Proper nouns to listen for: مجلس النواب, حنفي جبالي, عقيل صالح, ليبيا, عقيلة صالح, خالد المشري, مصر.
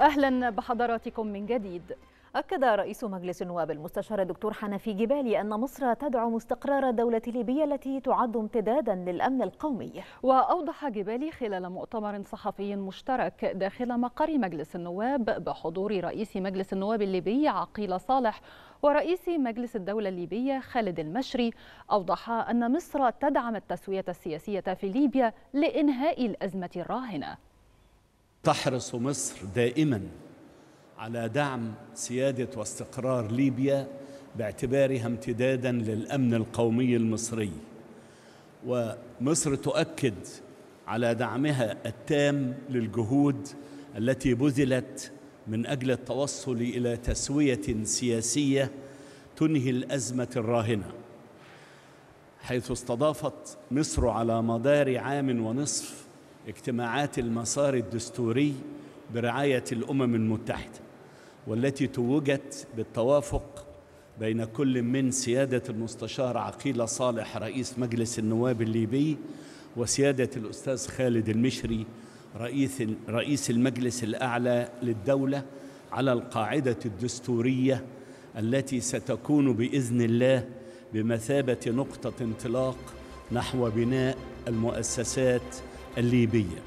أهلا بحضراتكم من جديد. أكد رئيس مجلس النواب المستشار الدكتور حنفي جبالي أن مصر تدعم استقرار الدولة الليبية التي تعد امتدادا للأمن القومي. وأوضح جبالي خلال مؤتمر صحفي مشترك داخل مقر مجلس النواب بحضور رئيس مجلس النواب الليبي عقيل صالح ورئيس مجلس الدولة الليبية خالد المشري، أوضح أن مصر تدعم التسوية السياسية في ليبيا لإنهاء الأزمة الراهنة. تحرص مصر دائماً على دعم سيادة واستقرار ليبيا باعتبارها امتداداً للأمن القومي المصري، ومصر تؤكد على دعمها التام للجهود التي بذلت من أجل التوصل إلى تسوية سياسية تنهي الأزمة الراهنة، حيث استضافت مصر على مدار عام ونصف اجتماعات المسار الدستوري برعاية الأمم المتحدة، والتي توجت بالتوافق بين كل من سيادة المستشار عقيلة صالح رئيس مجلس النواب الليبي وسيادة الأستاذ خالد المشري رئيس المجلس الأعلى للدولة، على القاعدة الدستورية التي ستكون بإذن الله بمثابة نقطة انطلاق نحو بناء المؤسسات الليبية.